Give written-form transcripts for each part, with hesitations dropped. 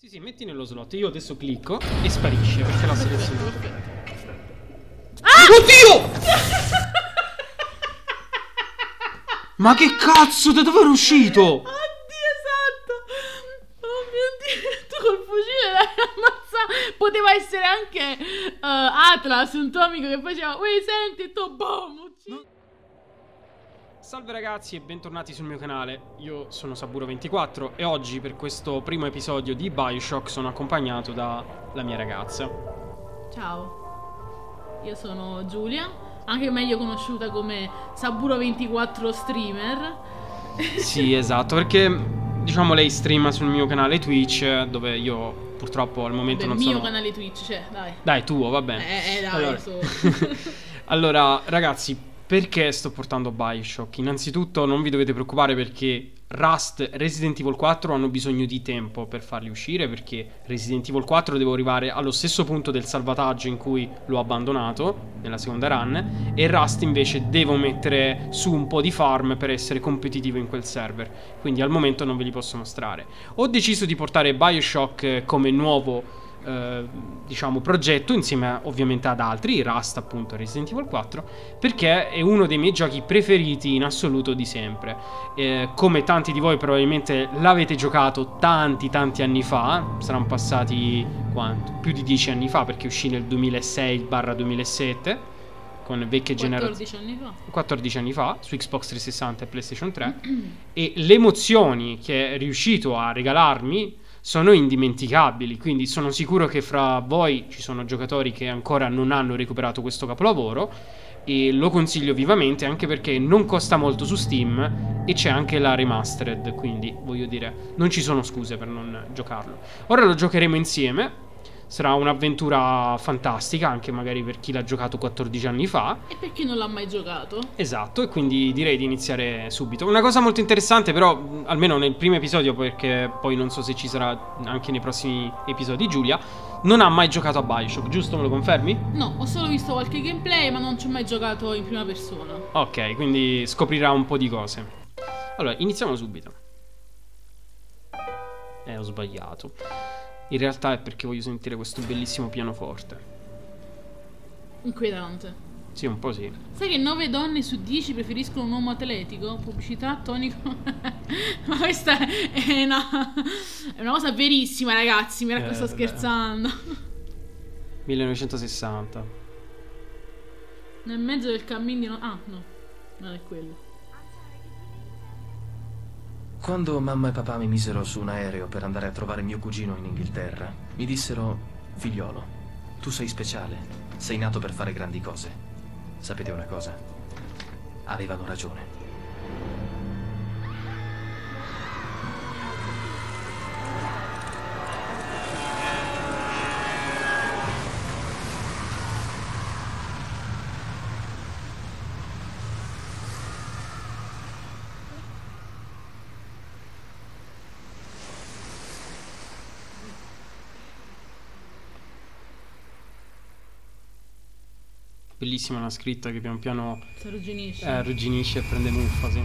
Sì, sì, metti nello slot. Io adesso clicco e sparisce perché l'ha selezionato. Ah! Oddio! Ma che cazzo, da dove è uscito? Oddio, esatto! Oh mio Dio, tu col fucile l'hai ammazzato. Poteva essere anche Atlas, un tuo amico che faceva "Uè, senti, tu boom, uccido". Salve ragazzi e bentornati sul mio canale, io sono Saburo24 e oggi per questo primo episodio di Bioshock sono accompagnato dalla mia ragazza. Ciao, io sono Giulia, anche meglio conosciuta come Saburo24 streamer. Sì, esatto, perché diciamo lei streama sul mio canale Twitch, dove io purtroppo al momento non sono... Il mio canale Twitch, cioè, dai. Dai, tuo, va bene. Dai, allora, so. Allora, ragazzi... Perché sto portando Bioshock? Innanzitutto non vi dovete preoccupare perché Rust e Resident Evil 4 hanno bisogno di tempo per farli uscire, perché Resident Evil 4 devo arrivare allo stesso punto del salvataggio in cui l'ho abbandonato nella seconda run, e Rust invece devo mettere su un po' di farm per essere competitivo in quel server, quindi al momento non ve li posso mostrare. Ho deciso di portare Bioshock come nuovo diciamo progetto, insieme ovviamente ad altri, Rust appunto, Resident Evil 4, perché è uno dei miei giochi preferiti in assoluto di sempre. Come tanti di voi probabilmente l'avete giocato tanti anni fa, saranno passati quanto? Più di 10 anni fa, perché uscì nel 2006/2007 con vecchie generazioni, 14 anni fa, su Xbox 360 e Playstation 3 e le emozioni che è riuscito a regalarmi sono indimenticabili, quindi sono sicuro che fra voi ci sono giocatori che ancora non hanno recuperato questo capolavoro e lo consiglio vivamente, anche perché non costa molto su Steam e c'è anche la remastered, quindi voglio dire, non ci sono scuse per non giocarlo. Ora lo giocheremo insieme, sarà un'avventura fantastica anche magari per chi l'ha giocato 14 anni fa e per chi non l'ha mai giocato. Esatto, e quindi direi di iniziare subito. Una cosa molto interessante però, almeno nel primo episodio, perché poi non so se ci sarà anche nei prossimi episodi, Giulia non ha mai giocato a Bioshock, giusto? Me lo confermi? No, ho solo visto qualche gameplay ma non ci ho mai giocato in prima persona. Ok, quindi scoprirà un po' di cose. Allora, iniziamo subito. Ho sbagliato. In realtà è perché voglio sentire questo bellissimo pianoforte. Inquietante. Sì, un po' sì. Sai che 9 donne su 10 preferiscono un uomo atletico? Pubblicità, tonico. Ma questa è una cosa verissima, ragazzi. Mi raccomando, sto scherzando. 1960. Nel mezzo del cammino... Ah, no. Non è quello. Quando mamma e papà mi misero su un aereo per andare a trovare mio cugino in Inghilterra, mi dissero: "Figliolo, tu sei speciale, sei nato per fare grandi cose". Sapete una cosa? Avevano ragione. Bellissima la scritta che pian piano arrugginisce e prende muffa, sì.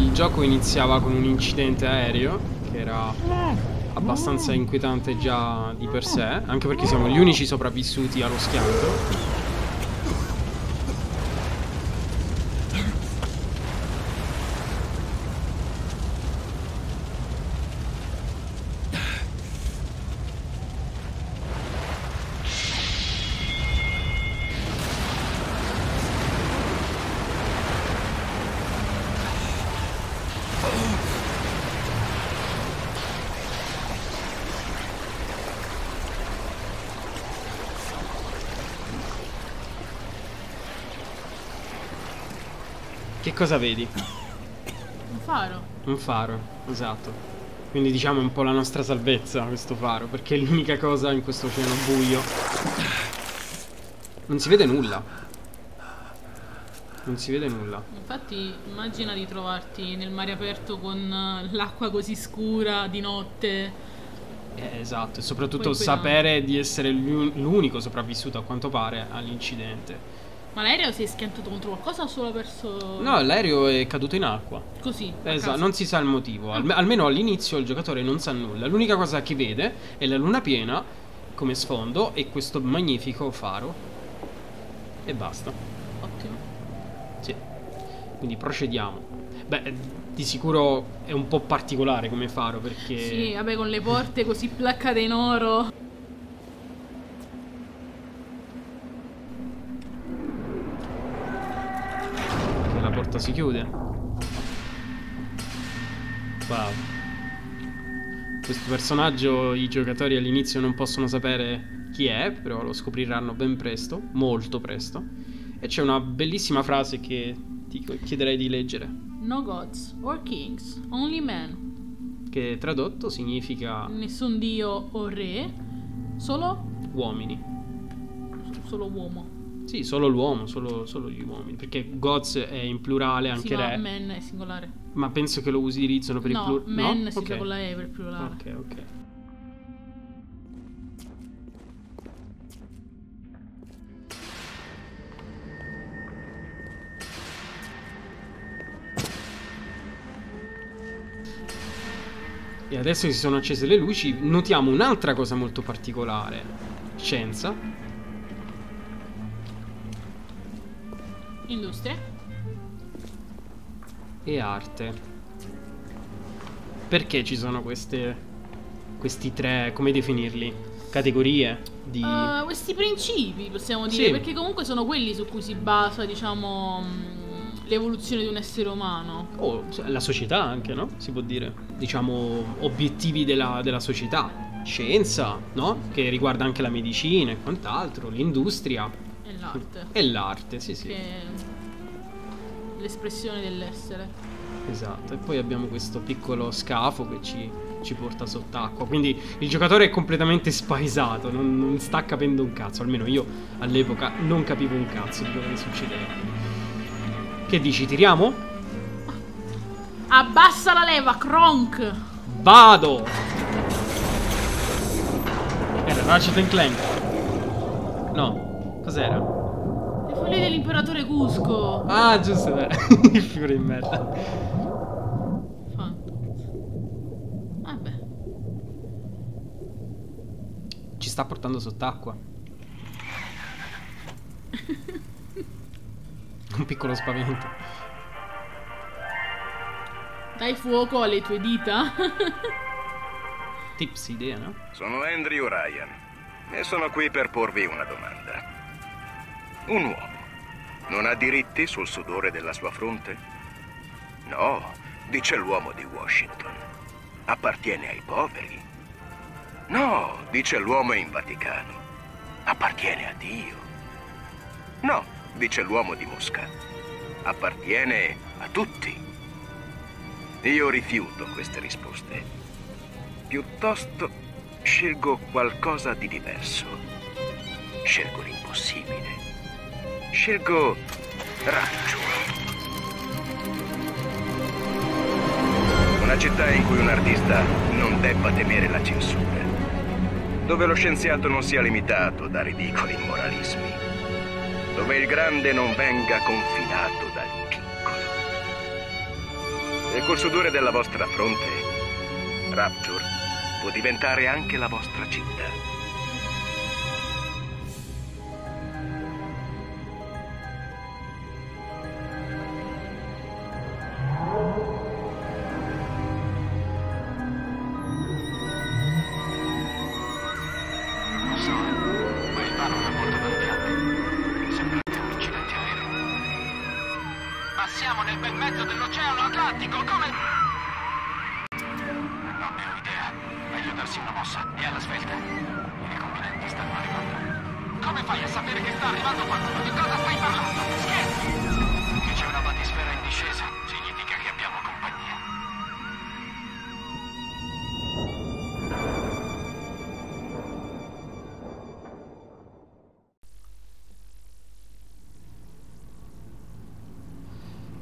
Il gioco iniziava con un incidente aereo che era... abbastanza inquietante già di per sé, anche perché siamo gli unici sopravvissuti allo schianto. Che cosa vedi? Un faro. Un faro, esatto. Quindi diciamo è un po' la nostra salvezza questo faro, perché è l'unica cosa in questo oceano buio. Non si vede nulla. Non si vede nulla. Infatti immagina di trovarti nel mare aperto con l'acqua così scura di notte. Esatto, e soprattutto sapere di essere l'unico sopravvissuto a quanto pare all'incidente. Ma l'aereo si è schiantato contro qualcosa o solo verso... No, l'aereo è caduto in acqua. Così? Esatto, non si sa il motivo. Almeno all'inizio il giocatore non sa nulla. L'unica cosa che vede è la luna piena come sfondo e questo magnifico faro. E basta. Ottimo. Sì. Quindi procediamo. Beh, di sicuro è un po' particolare come faro perché... Sì, vabbè, con le porte così placcate in oro... Si chiude. Wow. Questo personaggio i giocatori all'inizio non possono sapere chi è, però lo scopriranno ben presto, molto presto. E c'è una bellissima frase che ti chiederei di leggere. No gods or kings, only men. Che tradotto significa nessun dio o re, solo uomini. Solo uomo. Sì, solo l'uomo, solo gli uomini. Perché gods è in plurale, anche sì, re. Ma men è singolare. Ma penso che lo utilizzano per il plurale. No, men si usa con la e per il plurale. Ok, ok. E adesso che si sono accese le luci, notiamo un'altra cosa molto particolare. Scienza. Industria e arte. Perché ci sono questi tre, come definirli? Categorie di... questi principi, possiamo dire, sì. Perché comunque sono quelli su cui si basa, diciamo, l'evoluzione di un essere umano. Oh, la società anche, no? Si può dire. Diciamo, obiettivi della società. Scienza, no? Che riguarda anche la medicina e quant'altro. L'industria. E l'arte, sì, sì. L'espressione dell'essere. Esatto, e poi abbiamo questo piccolo scafo che ci porta sott'acqua. Quindi il giocatore è completamente spaesato, non sta capendo un cazzo. Almeno io all'epoca non capivo un cazzo di quello che succedeva. Che dici, tiriamo? Abbassa la leva, Kronk! Vado! Era Ratchet & Clank. No. Cos'era? Le foglie dell'imperatore Cusco. Ah, giusto, vero. Il fiore di merda. Vabbè. Ci sta portando sott'acqua. Un piccolo spavento. Dai fuoco alle tue dita. Tips idea, no? Sono Andrew Ryan e sono qui per porvi una domanda. Un uomo non ha diritti sul sudore della sua fronte? No, dice l'uomo di Washington. Appartiene ai poveri? No, dice l'uomo in Vaticano. Appartiene a Dio? No, dice l'uomo di Mosca. Appartiene a tutti. Io rifiuto queste risposte. Piuttosto scelgo qualcosa di diverso. Scelgo l'impossibile. Scelgo Rapture. Una città in cui un artista non debba temere la censura. Dove lo scienziato non sia limitato da ridicoli moralismi. Dove il grande non venga confinato dal piccolo. E col sudore della vostra fronte, Rapture può diventare anche la vostra città.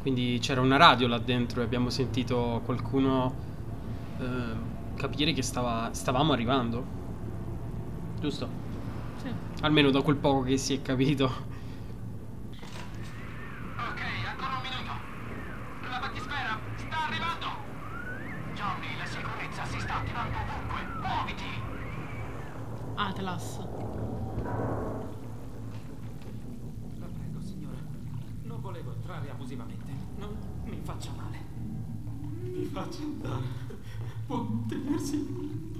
Quindi c'era una radio là dentro e abbiamo sentito qualcuno capire che stavamo arrivando. Giusto? Sì. Almeno da quel poco che si è capito. Ok, ancora un minuto. La battisfera sta arrivando. Johnny, la sicurezza si sta attivando ovunque. Muoviti! Atlas. La prego, signora. Non volevo entrare abusivamente. Non mi faccia male. Mi faccia andare. Può tenersi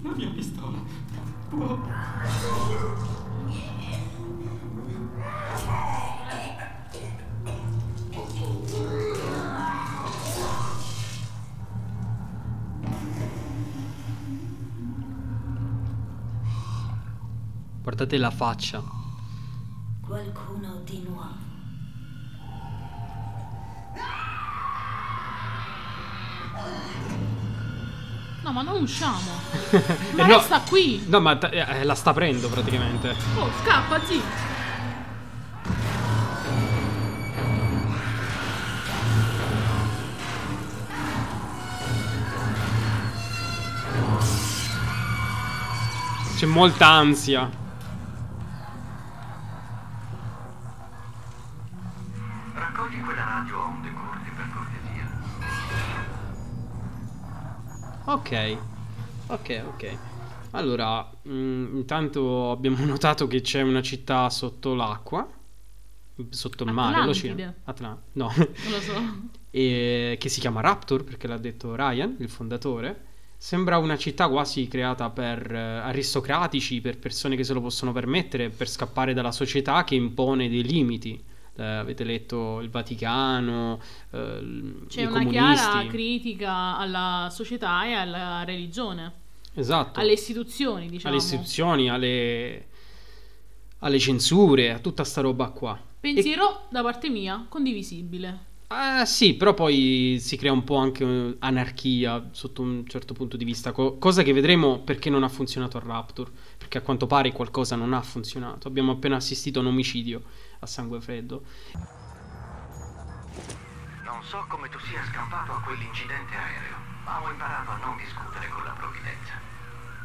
la mia pistola. Può. Guardate la faccia. Qualcuno di nuovo. No, ma non usciamo. Ma no, resta qui. No, ma la sta prendo praticamente. Oh, scappa, zì. C'è molta ansia. Ok, ok, ok. Allora, intanto abbiamo notato che c'è una città sotto l'acqua, sotto il mare, l'oceano. No, non lo so. E, che si chiama Rapture, perché l'ha detto Ryan, il fondatore. Sembra una città quasi creata per aristocratici, per persone che se lo possono permettere, per scappare dalla società che impone dei limiti. Avete letto il Vaticano, c'è una chiara critica alla società e alla religione. Esatto. Alle istituzioni, diciamo. Alle istituzioni, alle censure, a tutta sta roba qua. Pensiero da parte mia condivisibile. Sì, però poi si crea un po' anche anarchia sotto un certo punto di vista, cosa che vedremo perché non ha funzionato a Rapture, perché a quanto pare qualcosa non ha funzionato. Abbiamo appena assistito a un omicidio a sangue freddo. Non so come tu sia scappato a quell'incidente aereo, ma ho imparato a non discutere con la provvidenza.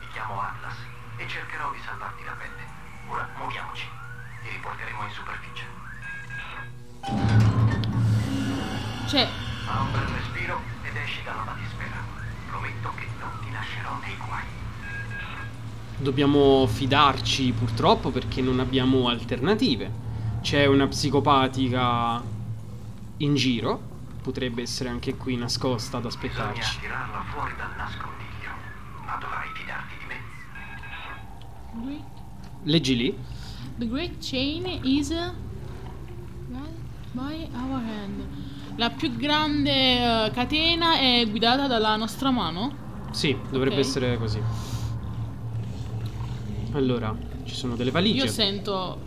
Mi chiamo Atlas e cercherò di salvarti la pelle. Ora muoviamoci, ti riporteremo in superficie. Fa un bel respiro ed esci dalla battisfera. Prometto che non ti lascerò nei guai. Dobbiamo fidarci purtroppo perché non abbiamo alternative. C'è una psicopatica in giro. Potrebbe essere anche qui nascosta ad aspettarci. Bisogna tirarla fuori dal nascondiglio. Ma dovrai fidarti di me. Leggi lì. The great chain is by our hand. La più grande catena è guidata dalla nostra mano? Sì, dovrebbe essere così. Allora, ci sono delle valigie. Io sento...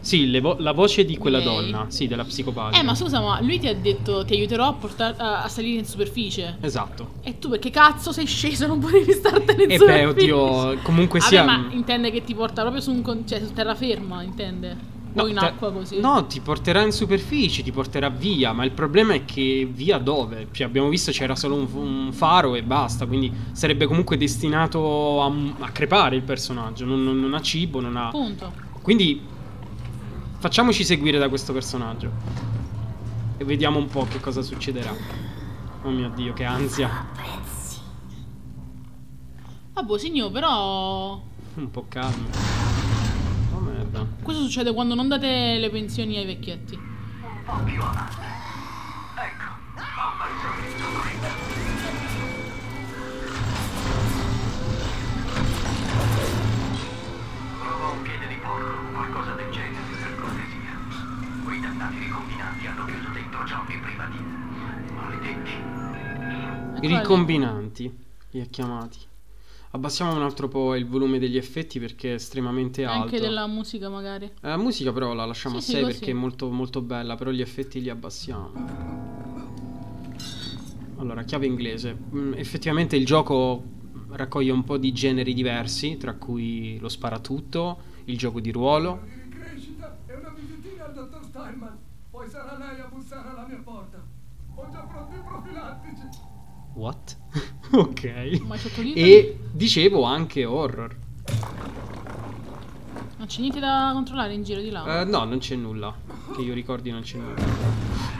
Sì, la voce di quella donna, sì, della psicopatica. Ma scusa, ma lui ti ha detto ti aiuterò a salire in superficie. Esatto. E tu perché cazzo sei sceso? Non potevi startene in superficie? Oddio, comunque sia... ma intende che ti porta proprio su cioè, su terraferma, intende? No, o in acqua così? No, ti porterà in superficie, ti porterà via. Ma il problema è che via dove? Cioè, abbiamo visto c'era solo un faro e basta. Quindi sarebbe comunque destinato a crepare il personaggio. Non ha cibo, non ha... Punto. Quindi facciamoci seguire da questo personaggio e vediamo un po' che cosa succederà. Oh mio Dio, che ansia. Vabbè, signor, però... un po' calmo. Questo succede quando non date le pensioni ai vecchietti. Un po' più avanti. Ecco. Prova un piede di porco, qualcosa del genere, per cortesia. Quei dannati ricombinanti hanno chiuso dentro Johnny prima di... maledetti. Ricombinanti li ha chiamati. Abbassiamo un altro po' il volume degli effetti perché è estremamente alto. Anche della musica magari. La musica però la lasciamo a sé perché è molto, molto bella, però gli effetti li abbassiamo. Allora, chiave inglese. Effettivamente il gioco raccoglie un po' di generi diversi, tra cui lo sparatutto, il gioco di ruolo. Ricrescita e una visitina al dottor Steinman. Poi sarà lei a bussare alla mia porta. già pronti i profilattici. What? Ok. Ma e dicevo anche horror. Non c'è niente da controllare in giro di là? No, non c'è nulla. Che io ricordi non c'è nulla.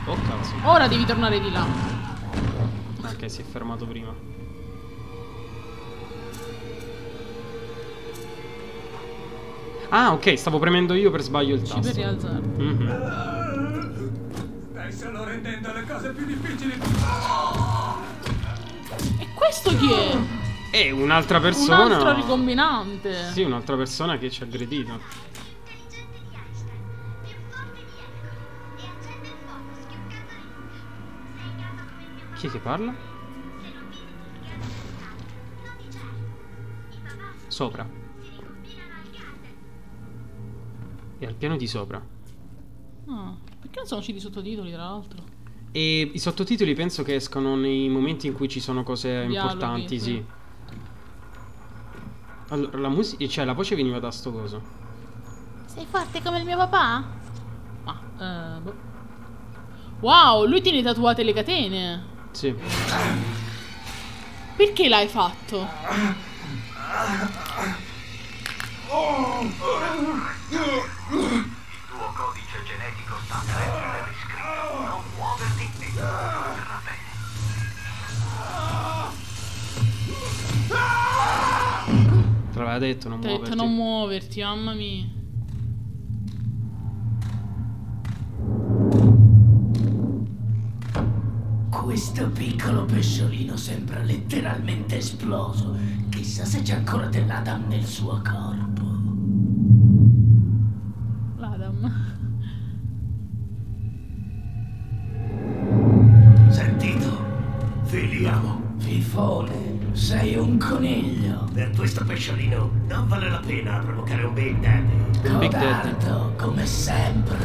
Oh cazzo. Ora devi tornare di là. Ok, si è fermato prima. Ah, ok, stavo premendo io per sbaglio il tasto. Ci per rialzare. Stai solo rendendo le cose più difficili. E questo chi è? È un'altra persona. Un altro ricombinante. Sì, un'altra persona che ci ha aggredito. Chi è che parla? Sopra. E al piano di sopra. Ah, perché non sono usciti i sottotitoli, tra l'altro? E i sottotitoli penso che escono nei momenti in cui ci sono cose importanti, sì. Allora, la musica, cioè la voce veniva da sto coso. Sei forte come il mio papà? Ma, boh. Wow, lui tiene tatuate le catene. Sì. Perché l'hai fatto? Il tuo codice genetico sta sempre descritto. Non muoverti e tutto andrà bene. Te l'aveva detto, non muoverti. Te l'aveva detto, non muoverti, mamma mia. Questo piccolo pesciolino sembra letteralmente esploso. Chissà se c'è ancora dell'Adam nel suo corpo. Sentito? Filiamo. Fifone, sei un coniglio. Per questo pesciolino non vale la pena provocare un Big Daddy. Codardo, come sempre.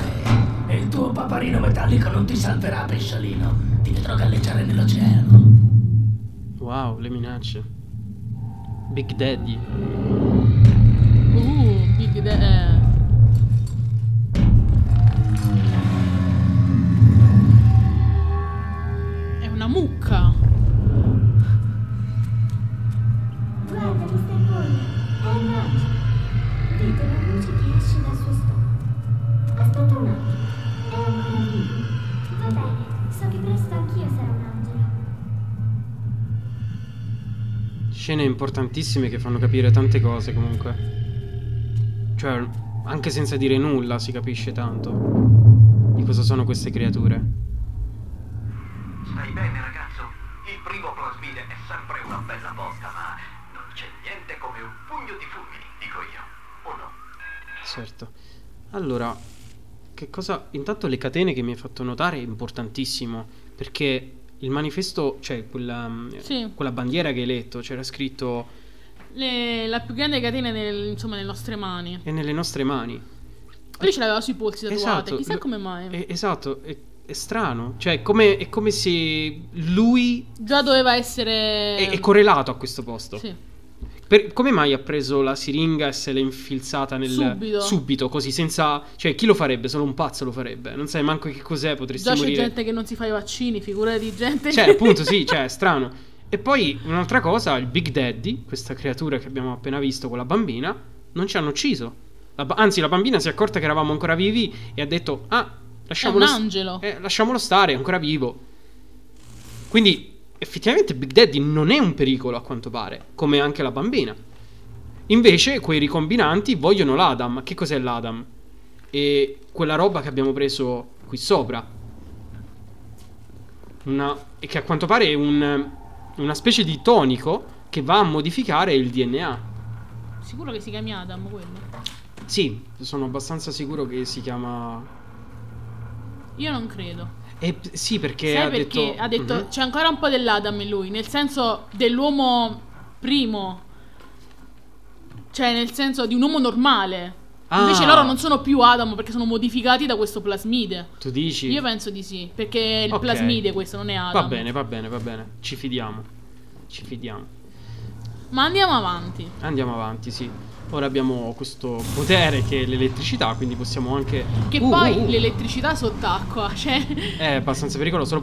E il tuo paparino metallico non ti salverà, pesciolino. Ti vedrò galleggiare nell'oceano. Wow, le minacce. Big Daddy. Big Daddy. Una mucca. Guarda che sta fuori. È un altro. Vedo la luce che esce dal suo stomaco. Aspetta un attimo. È un bambino. Va bene, so che presto anch'io sarò un angelo. Scene importantissime che fanno capire tante cose comunque. Cioè, anche senza dire nulla si capisce tanto di cosa sono queste creature. Stai bene, ragazzo? Il primo plasmide è sempre una bella botta, ma non c'è niente come un pugno di fulmini, dico io, o no? Certo. Allora, che cosa... Intanto le catene che mi hai fatto notare è importantissimo, perché il manifesto, cioè quella, sì, quella bandiera che hai letto, c'era scritto... La più grande catena insomma, nelle nostre mani. E nelle nostre mani. Lui ce l'aveva sui polsi tatuate, esatto, chissà come mai. Esatto, è strano, cioè è come se lui già doveva essere è correlato a questo posto, sì. Come mai ha preso la siringa e se l'è infilzata nel subito così, senza, cioè chi lo farebbe? Solo un pazzo lo farebbe, non sai manco che cos'è, potresti morire. Già c'è gente che non si fa i vaccini, figura di gente, cioè appunto sì, cioè è strano. E poi un'altra cosa, il Big Daddy, questa creatura che abbiamo appena visto con la bambina, non ci hanno ucciso, anzi la bambina si è accorta che eravamo ancora vivi e ha detto ah, lasciamolo, è un angelo. Lasciamolo stare, è ancora vivo. Quindi effettivamente Big Daddy non è un pericolo a quanto pare, come anche la bambina. Invece quei ricombinanti vogliono l'Adam. Che cos'è l'Adam? E quella roba che abbiamo preso qui sopra, e che a quanto pare è una specie di tonico che va a modificare il DNA. Sicuro che si chiami Adam quello? Sì, sono abbastanza sicuro che si chiama... Io non credo. Sì, perché ha detto c'è ancora un po' dell'Adam in lui, nel senso dell'uomo primo, cioè nel senso di un uomo normale. Invece loro non sono più Adam perché sono modificati da questo plasmide. Tu dici? Io penso di sì, perché è il plasmide questo, non è Adam. Va bene, va bene, va bene, ci fidiamo. Ma andiamo avanti. Andiamo avanti, sì. Ora abbiamo questo potere che è l'elettricità, quindi possiamo anche... Che poi l'elettricità sott'acqua, cioè... È abbastanza pericoloso,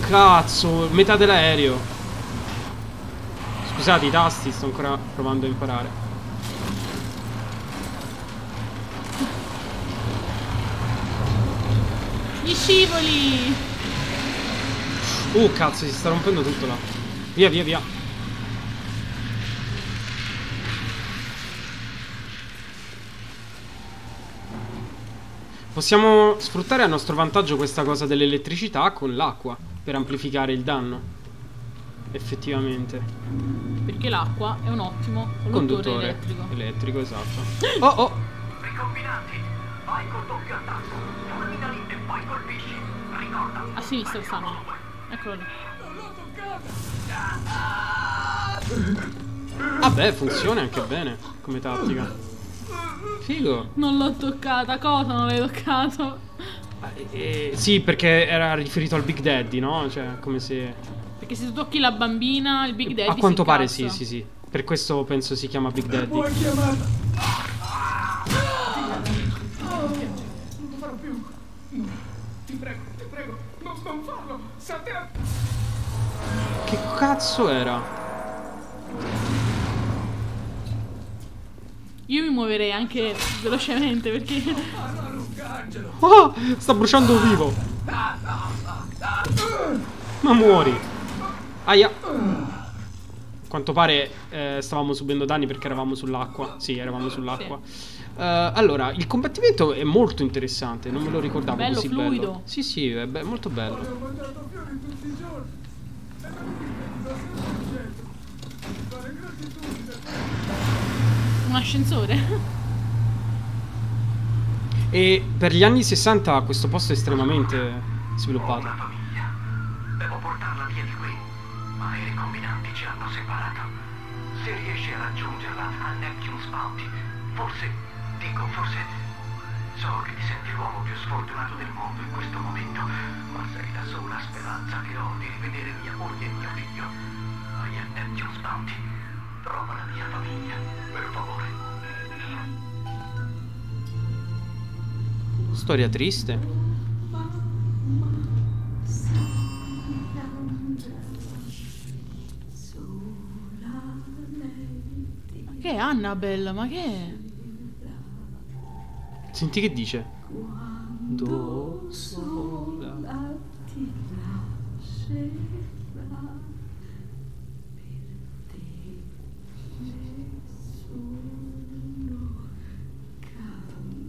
cazzo, metà dell'aereo. Scusate, i tasti, sto ancora provando a imparare. Gli scivoli! Cazzo, si sta rompendo tutto là. Via, via, via. Possiamo sfruttare a nostro vantaggio questa cosa dell'elettricità con l'acqua per amplificare il danno. Effettivamente. Perché l'acqua è un ottimo conduttore elettrico. Esatto. Oh! Ricombinanti, vai col doppio attacco. Fulmina lì e poi colpisci. Ricorda. A sinistra stanno. Eccolo lì. Non l'ho toccata! Vabbè, funziona anche bene come tattica. Figo. Non l'ho toccata, cosa non l'hai toccato? Sì, perché era riferito al Big Daddy, no? Cioè, come se... Perché se tu tocchi la bambina, il Big Daddy... A quanto pare sì, sì, sì. Per questo penso si chiama Big Daddy. Puoi chiamarla? Non lo farò più. Ti prego, non farlo. Satea. Che cazzo era? Io mi muoverei anche velocemente perché... Oh, sta bruciando vivo! Ma muori! Aia! A quanto pare stavamo subendo danni perché eravamo sull'acqua. Sì, eravamo sull'acqua. Sì. Allora, il combattimento è molto interessante. Non me lo ricordavo bello, così fluido. Bello. Sì, sì, è molto bello. Ho mangiato fiori tutti i giorni. Un ascensore. E per gli anni 60 questo posto è estremamente sviluppato. Ho una famiglia. Devo portarla via di qui, ma i ricombinanti ci hanno separato. Se riesci a raggiungerla a Neptune's Bounty, forse, so che ti senti l'uomo più sfortunato del mondo in questo momento, ma sei la sola speranza che ho di rivedere mia moglie e mio figlio. Vai a Neptune's Bounty. Trova la mia famiglia, per favore. Storia triste. Ma che è Annabelle? Ma che è? Senti che dice. Quando sola ti lascerà.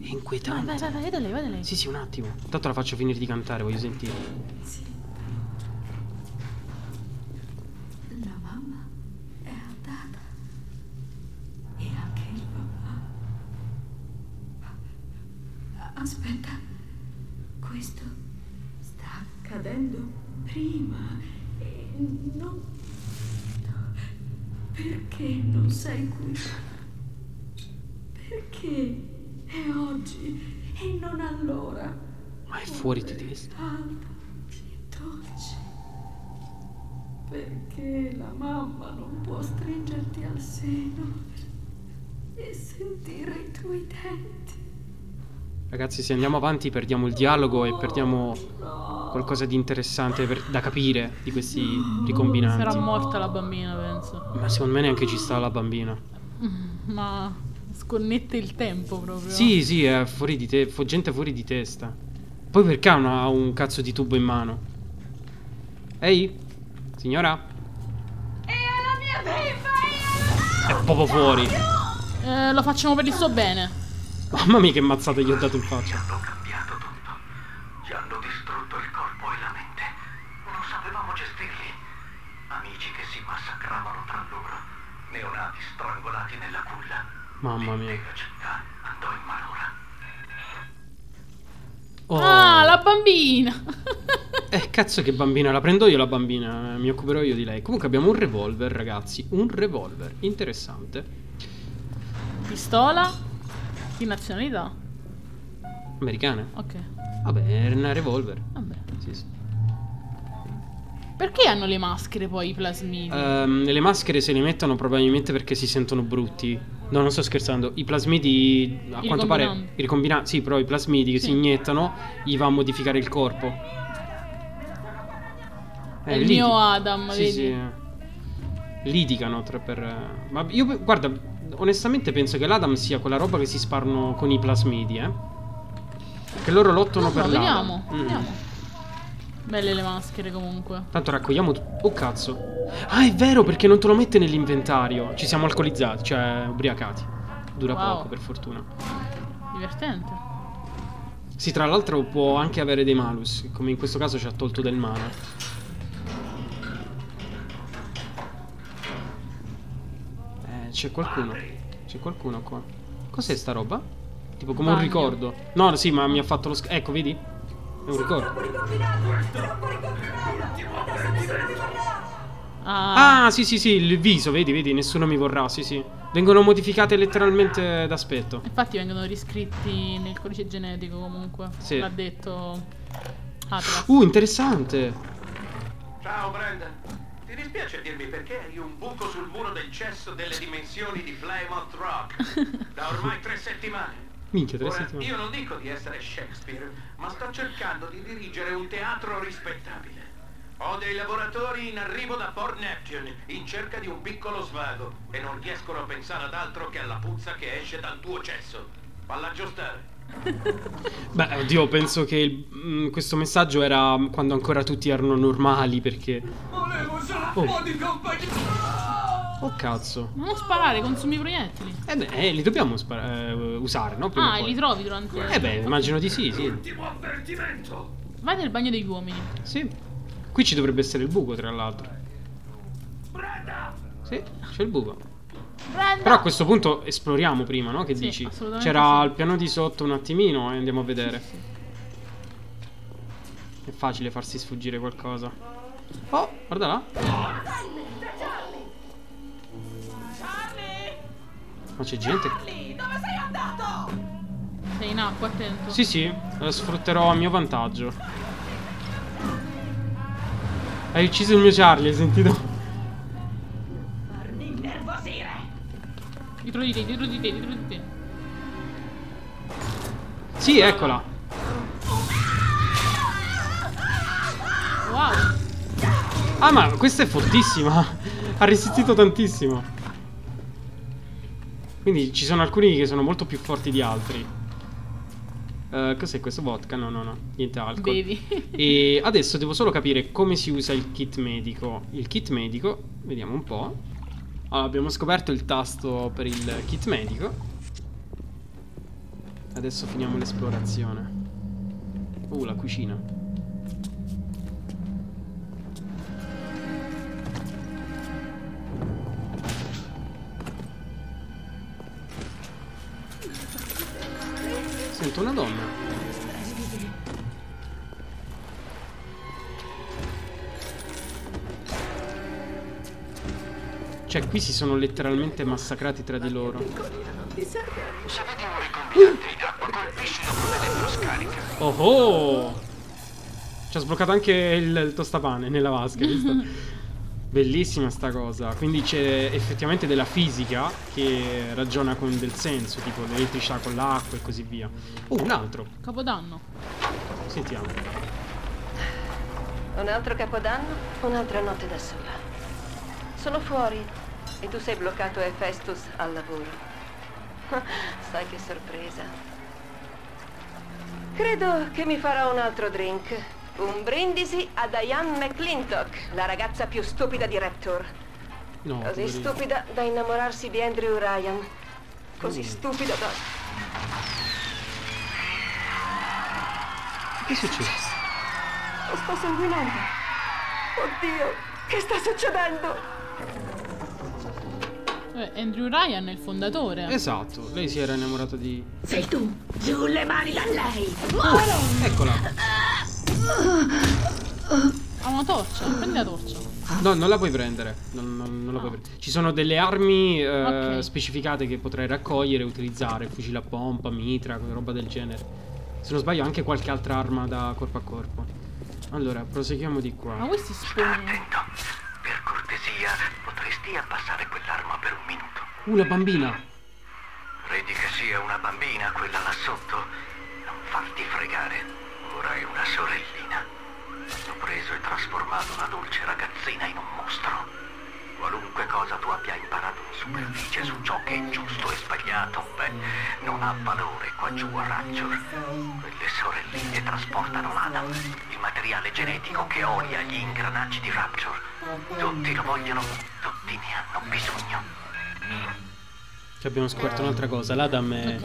Inquietante. Vai, vai, vai, vai da lei. Sì, sì, un attimo. Intanto la faccio finire di cantare, voglio sentire. La mamma è andata. E anche il papà. Aspetta. Questo sta accadendo prima. E non... Perché non sei qui? Perché... E oggi, e non allora. Ma è fuori di testa. Perché la mamma non può stringerti al seno e sentire i tuoi denti. Ragazzi, se andiamo avanti perdiamo il dialogo e perdiamo qualcosa di interessante da capire di questi ricombinanti. Sarà morta la bambina, penso. Ma secondo me neanche ci sta la bambina. Ma... Sconnette il tempo proprio. Sì, sì, è fuori di testa. Gente fuori di testa. Poi perché ha un cazzo di tubo in mano? Ehi, signora? È la mia bimba! È proprio fuori. Lo facciamo per il suo bene. Mamma mia, che mazzata gli ho dato in faccia. Hanno cambiato tutto. Ci hanno distrutto il corpo e la mente. Non sapevamo gestirli. Amici che si massacravano tra loro. Neonati strangolati nella culla. Mamma mia. Oh. Ah, la bambina. Cazzo, che bambina. La prendo io la bambina. Mi occuperò io di lei. Comunque abbiamo un revolver, ragazzi. Un revolver, interessante. Pistola. Di nazionalità americana. Ok. Vabbè, è una revolver. Vabbè. Sì, sì. Perché hanno le maschere poi i plasmidi? Le maschere se le mettono probabilmente perché si sentono brutti. No, non sto scherzando. I plasmidi a quanto pare ricombinati. Sì, però i plasmidi che si iniettano gli va a modificare il corpo. È il mio Adam, sì, vedi? Sì. Litigano tra per... Ma io, guarda, onestamente penso che l'Adam sia quella roba che si sparano con i plasmidi, eh? Che loro lottano per l'Adam. Vediamo, vediamo. Belle le maschere comunque. Tanto raccogliamo... Oh cazzo. Ah, è vero, perché non te lo mette nell'inventario. Ci siamo alcolizzati, cioè ubriacati. Dura poco per fortuna. Divertente. Sì, tra l'altro può anche avere dei malus. Come in questo caso ci ha tolto del mana. C'è qualcuno. C'è qualcuno qua. Cos'è sta roba? Tipo come un ricordo. No, sì, ma mi ha fatto lo... Ecco, vedi? È un ricordo. Ah, sì, sì, sì, il viso, vedi, vedi, nessuno mi vorrà, sì, sì. Vengono modificate letteralmente d'aspetto. Infatti vengono riscritti nel codice genetico comunque. Sì. L'ha detto Atlas. Interessante. Ciao Brandon, ti dispiace dirmi perché hai un buco sul muro del cesso delle dimensioni di Plymouth Rock? Da ormai 3 settimane. Minchia, 3 settimane. Io non dico di essere Shakespeare, ma sto cercando di dirigere un teatro rispettabile. Ho dei lavoratori in arrivo da Port Neptune, in cerca di un piccolo svago, e non riescono a pensare ad altro che alla puzza che esce dal tuo cesso. Falla aggiustare. Beh, oddio, penso che questo messaggio era quando ancora tutti erano normali, perché... Volevo solo un po' di compagnia! Oh cazzo. Ma non sparare, consumi i proiettili. Eh beh, li dobbiamo usare, no? Prima li trovi durante... Eh beh, immagino di sì, sì. L'ultimo avvertimento. Vai nel bagno degli uomini. Sì. Qui ci dovrebbe essere il buco, tra l'altro. Sì, c'è il buco. Però a questo punto esploriamo prima, no? Che dici? C'era al piano di sotto un attimino e andiamo a vedere. Sì, sì. È facile farsi sfuggire qualcosa. Oh, guarda là. Ma c'è gente. Charlie, dove sei andato? Sei in acqua, attento. Sì, sì, la sfrutterò a mio vantaggio. Hai ucciso il mio Charlie, hai sentito? Farmi innervosire. Dietro di te, dietro di te, dietro di te. Sì, eccola. Wow. Ah, ma questa è fortissima. Ha resistito tantissimo. Quindi ci sono alcuni che sono molto più forti di altri. Cos'è questo? Vodka? No, no, no. Niente alcol. Bevi. E adesso devo solo capire come si usa il kit medico. Il kit medico, vediamo un po'. Allora, abbiamo scoperto il tasto per il kit medico. Adesso finiamo l'esplorazione. La cucina. Sento una donna. Cioè qui si sono letteralmente massacrati tra di loro. Oh oh! Ci ha sbloccato anche il tostapane nella vasca. Bellissima sta cosa. Quindi c'è effettivamente della fisica che ragiona con del senso, tipo l'elettricità con l'acqua e così via. Un altro capodanno. Sentiamo. Un altro capodanno, un'altra notte da sola. Sono fuori e tu sei bloccato a Hephaestus al lavoro. Sai che sorpresa. Credo che mi farò un altro drink. Un brindisi a Diane McClintock, la ragazza più stupida di Rapture. No, così stupida da innamorarsi di Andrew Ryan. Così stupida da... Che è successo? Sto sanguinando. Oddio, che sta succedendo? Andrew Ryan è il fondatore. Esatto, lei si era innamorata di... Sei tu, giù le mani da lei. Eccola. Ha una torcia, prendi la torcia. No, non la puoi prendere. Non la puoi prendere. Ci sono delle armi specificate che potrai raccogliere e utilizzare. Fucile a pompa, mitra, roba del genere. Se non sbaglio anche qualche altra arma da corpo a corpo. Allora, proseguiamo di qua. Ma questi spawnano. Per cortesia, potresti abbassare quell'arma per un minuto? La bambina. Credi che sia una bambina quella là sotto? Non farti fregare. Ora è una sorellina. L'ho preso e trasformato una dolce ragazzina in un mostro. Qualunque cosa tu abbia imparato in superficie su ciò che è giusto e sbagliato, beh, non ha valore qua giù a Rapture. Quelle sorelline trasportano l'Adam, il materiale genetico che odia gli ingranaggi di Rapture. Tutti lo vogliono, tutti ne hanno bisogno. Cioè abbiamo scoperto un'altra cosa. L'Adam è,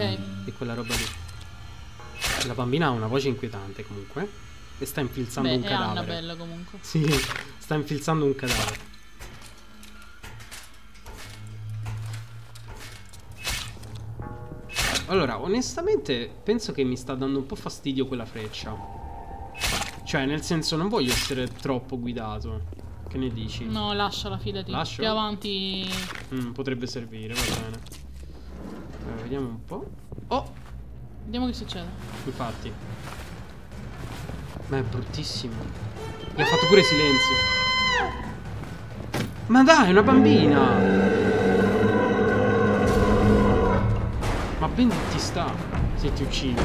è quella roba lì. La bambina ha una voce inquietante comunque. E sta infilzando un cadavere. È una bella comunque. Sì, sta infilzando un cadavere. Allora, onestamente penso che mi sta dando un po' fastidio quella freccia. Cioè, nel senso, non voglio essere troppo guidato. Che ne dici? No, lasciala, fidati. Lascio? Più avanti potrebbe servire, va bene. Allora, vediamo un po'. Oh! Vediamo che succede. Infatti. Ma è bruttissimo. Mi ha fatto pure silenzio. Ma dai, è una bambina! Ma ben ti sta se ti uccide.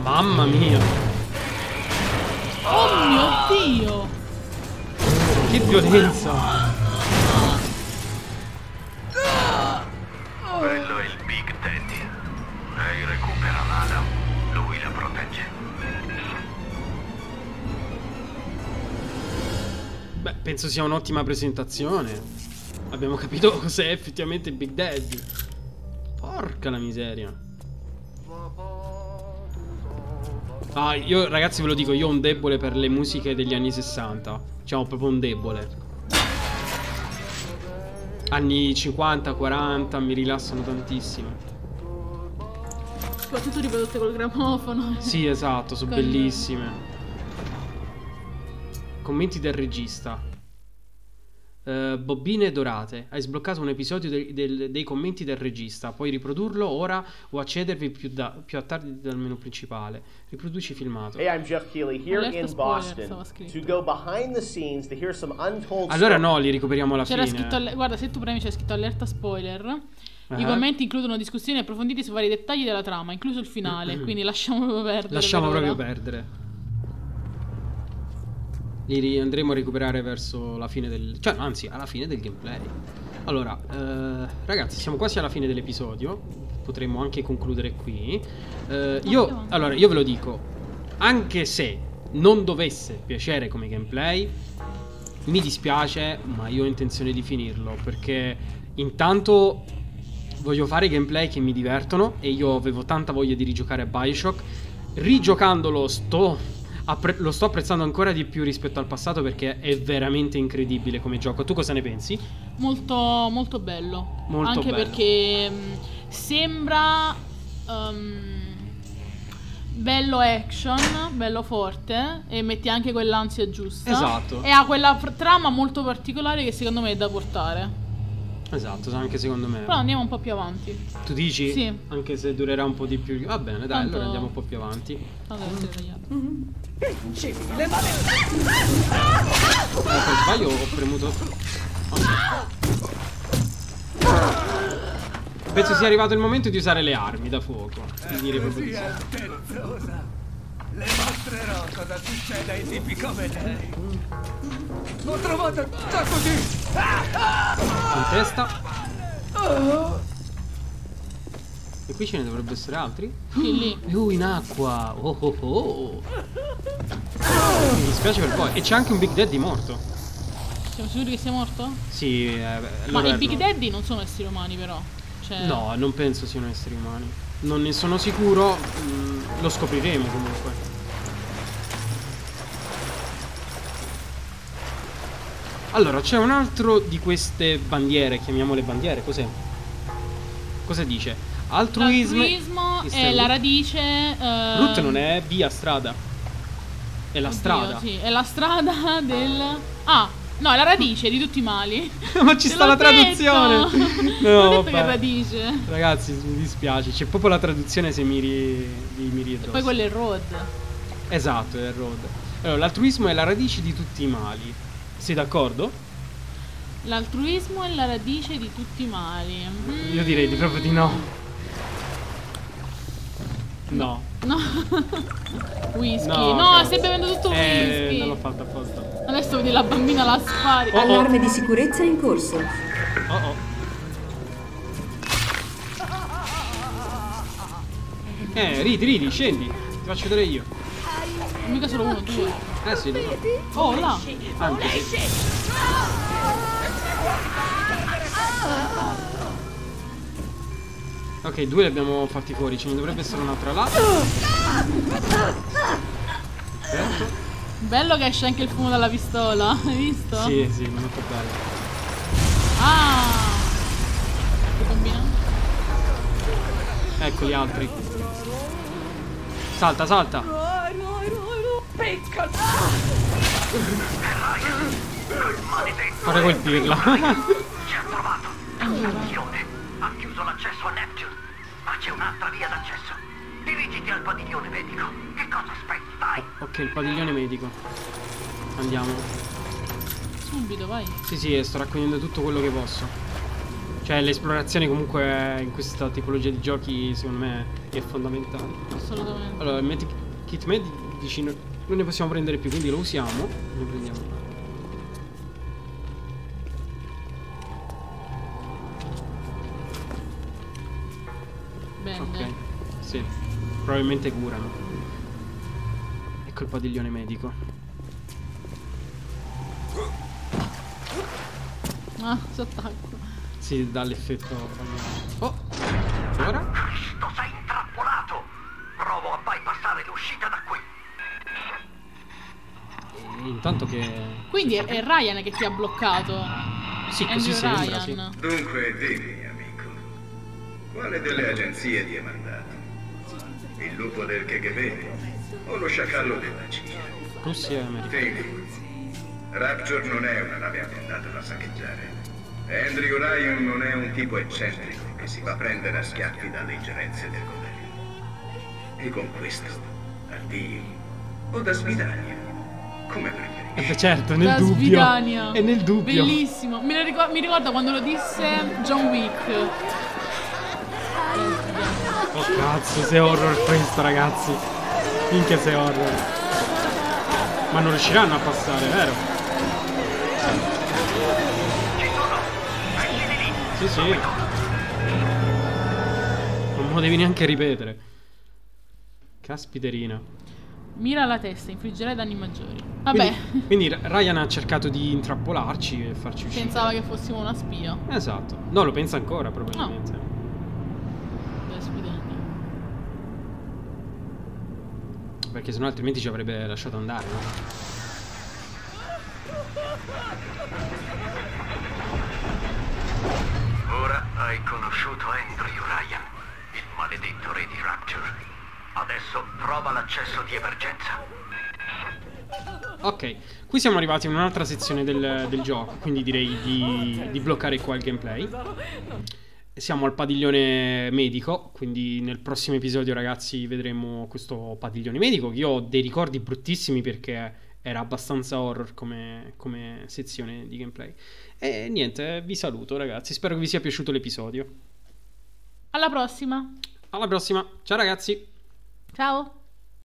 Mamma mia! Oh mio Dio! Che violenza! Quello è il Big Daddy. Lei recupera l'Adam, lui la protegge. Beh, penso sia un'ottima presentazione. Abbiamo capito cos'è effettivamente il Big Daddy. Porca la miseria. Ah, io ragazzi ve lo dico, io ho un debole per le musiche degli anni 60. Cioè ho proprio un debole. Anni 50, 40, mi rilassano tantissimo. Soprattutto riprodotte col gramofono. Sì, esatto, sono bellissime. Commenti del regista. Bobbine dorate. Hai sbloccato un episodio dei commenti del regista. Puoi riprodurlo ora o accedervi più a tardi dal menu principale. Riproduci filmato. Hey, I'm Jeff Keeley here in Boston. To go behind the scenes to hear some untold. Allora no, li recuperiamo alla fine. Scritto, guarda, se tu premi c'è scritto allerta spoiler. I commenti includono discussioni approfondite su vari dettagli della trama, incluso il finale. Quindi lasciamo proprio perdere. Lasciamo proprio perdere. Li andremo a recuperare verso la fine del... Cioè, anzi, alla fine del gameplay. Allora, ragazzi, siamo quasi alla fine dell'episodio. Potremmo anche concludere qui. Allora, io ve lo dico. Anche se non dovesse piacere come gameplay, mi dispiace, ma io ho intenzione di finirlo. Perché intanto voglio fare gameplay che mi divertono. E io avevo tanta voglia di rigiocare a Bioshock. Rigiocandolo lo sto apprezzando ancora di più rispetto al passato, perché è veramente incredibile come gioco. Tu cosa ne pensi? Molto, molto bello. Molto anche bello. Perché sembra bello action, bello forte, e metti anche quell'ansia giusta. Esatto. E ha quella trama molto particolare che secondo me è da portare. Esatto, anche secondo me. Però andiamo un po' più avanti. Tu dici? Sì. Anche se durerà un po' di più. Va bene, dai, allora andiamo un po' più avanti. Allora, si è tagliato. Per sbaglio ho premuto. Penso sia arrivato il momento di usare le armi da fuoco. Direi proprio di sì. Le mostrerò cosa succede ai tipi come lei. L'ho trovato già così. In testa. E qui ce ne dovrebbero essere altri. Più in acqua. Mi dispiace per voi. E c'è anche un Big Daddy morto. Siamo sicuri che sia morto? Sì. Ma i Big Daddy non sono esseri umani però. Cioè... No, non penso siano esseri umani. Non ne sono sicuro. Lo scopriremo comunque. Allora, c'è un altro di queste bandiere, chiamiamole bandiere, cos'è? Cosa dice? Altruismo è la radice... Root non è via strada. È la strada. Sì, è la strada del... Ah, No, è la radice di tutti i mali. Ma ci sta la traduzione. No, ho detto che è radice. Ragazzi, mi dispiace. C'è proprio la traduzione se miri addosso. E poi quello è il road. Esatto, è il road. Allora, l'altruismo è la radice di tutti i mali. Sei d'accordo? L'altruismo è la radice di tutti i mali. Io direi proprio di no. No. No. Whisky. No, okay. Stai bevendo tutto whisky. Non l'ho fatto apposta. Adesso vedi la bambina la spari. Allarme di sicurezza in corso. Ridi, scendi. Ti faccio vedere io. Mica solo uno, due. Sì. Oh, là. Anche. Ok, due li abbiamo fatti fuori, ce ne dovrebbe essere un'altra là. Aspetta. Bello che esce anche il fumo dalla pistola, hai visto? Sì, molto bello. Che combina? Ecco gli altri. Salta. Peccato. Vorrei colpirla. Ci ha trovato. Ha chiuso l'accesso a Neptune, ma c'è un'altra via d'accesso. Dirigiti al padiglione medico. Che cosa aspetti? Vai. Ok, il padiglione medico. Andiamo. Subito, vai. Sì, sto raccogliendo tutto quello che posso. Cioè, l'esplorazione comunque in questa tipologia di giochi, secondo me, è fondamentale. Assolutamente. Allora, il kit medici non ne possiamo prendere più, quindi lo usiamo. Ne prendiamo. Ok, sì, probabilmente curano. Ecco il padiglione medico. Sott'acqua. Sì, dà l'effetto. Ora? Cristo, sei intrappolato! Provo a bypassare l'uscita da qui. Intanto che... Quindi è Ryan che ti ha bloccato. Sì, così sembra, sì. Dunque, dimmi. Quale delle agenzie ti è mandato? Il lupo del KGB o lo sciacallo della CIA? Russia e America. Rapture non è una nave affondata da saccheggiare. Andrew Ryan non è un tipo eccentrico che si fa prendere a schiaffi dalle ingerenze del governo. E con questo, addio o da svidania, come preferisci. Certo, nel dubbio. Da svidania. È nel dubbio. Bellissimo. Mi ricordo quando lo disse John Wick. Oh cazzo, se horror questo, ragazzi. Minchia se horror. Ma non riusciranno a passare, vero? Sì. Non me lo devi neanche ripetere. Caspiterina. Mira la testa, infliggerai danni maggiori. Vabbè. Quindi Ryan ha cercato di intrappolarci e farci uscire. Pensava che fossimo una spia. Esatto. No, lo pensa ancora probabilmente. No. Perché sennò altrimenti ci avrebbe lasciato andare, no? Ora hai conosciuto Andrew Ryan, il maledetto re di Rapture. Adesso prova l'accesso di emergenza. Ok, qui siamo arrivati in un'altra sezione del gioco, quindi direi di bloccare qua il gameplay. Siamo al padiglione medico, quindi nel prossimo episodio, ragazzi, vedremo questo padiglione medico. Io ho dei ricordi bruttissimi perché era abbastanza horror come sezione di gameplay. E niente, vi saluto, ragazzi. Spero che vi sia piaciuto l'episodio. Alla prossima. Ciao, ragazzi. Ciao.